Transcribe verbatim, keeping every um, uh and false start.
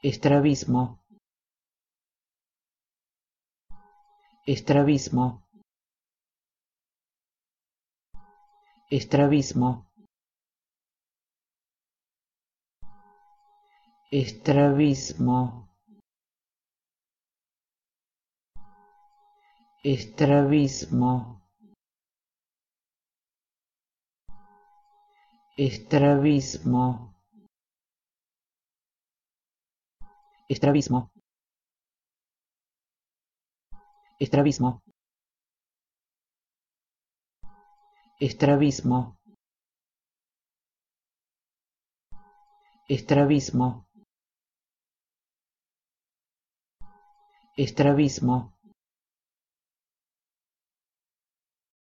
Estrabismo. Estrabismo. Estrabismo. Estrabismo. Estrabismo. Estrabismo. Estrabismo. Estrabismo. Estrabismo. Estrabismo. Estrabismo.